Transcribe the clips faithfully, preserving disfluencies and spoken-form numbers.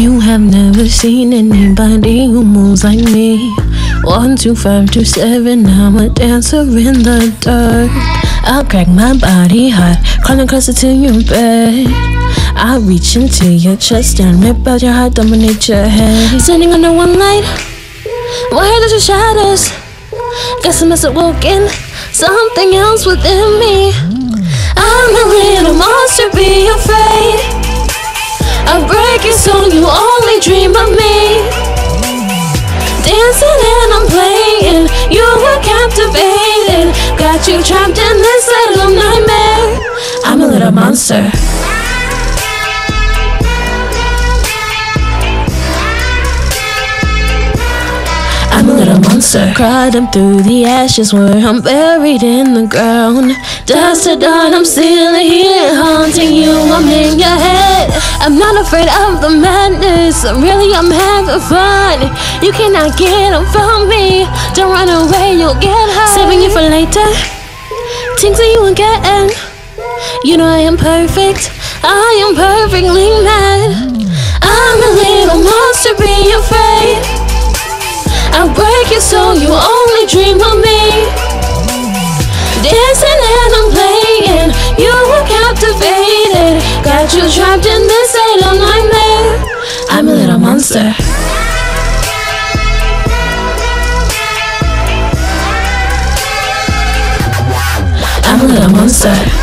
You have never seen anybody who moves like me. One, two, five, two, seven, I'm a dancer in the dirt. I'll crack my body hard, crawling closer to your bed. I'll reach into your chest and rip out your heart, dominate your head. Standing under one light, why are there two shadows? Guess I must have woken something else within me. I'm a little monster, be afraid. I'm breaking so you only dream of me. Dancing and I'm playing, you were captivated. Got you trapped in this little nightmare. I'm a little monster. I'm a little monster. Cried up through the ashes where I'm buried in the ground. Dust to dawn, I'm still here, haunting you, I'm in your head. I'm not afraid of the madness, really I'm having fun. You cannot get up from me, don't run away, you'll get hurt. Saving you for later, things that you again. You know I am perfect, I am perfectly mad. I'm a little monster, be afraid. I'll break it so you only dream of me. Dancing and I'm playing, you were captivated. Got you trapped in this little nightmare. I'm a little monster. I'm a little monster.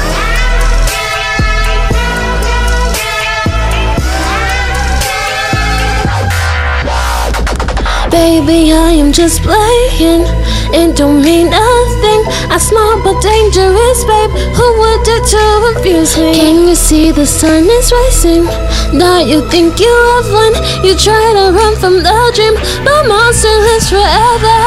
Baby, I am just playing. It don't mean nothing. I smart but dangerous, babe. Who would dare to refuse me? Can you see the sun is rising? Now you think you have won. You try to run from the dream, but monster lives forever.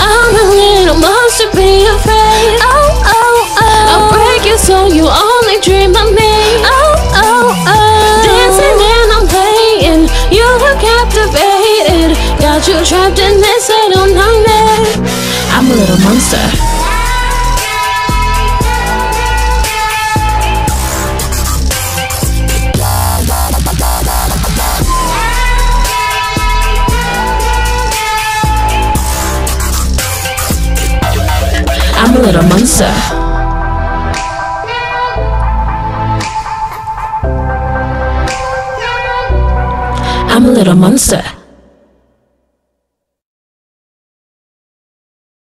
I'm a little monster, be afraid. Oh, oh, oh. I'll break you so you only dream of me. Oh, oh, oh. Dancing and I'm playing, you were captivated. Got you trapped in this little nightmare. I'm a little monster. I'm a little monster. I'm a little monster.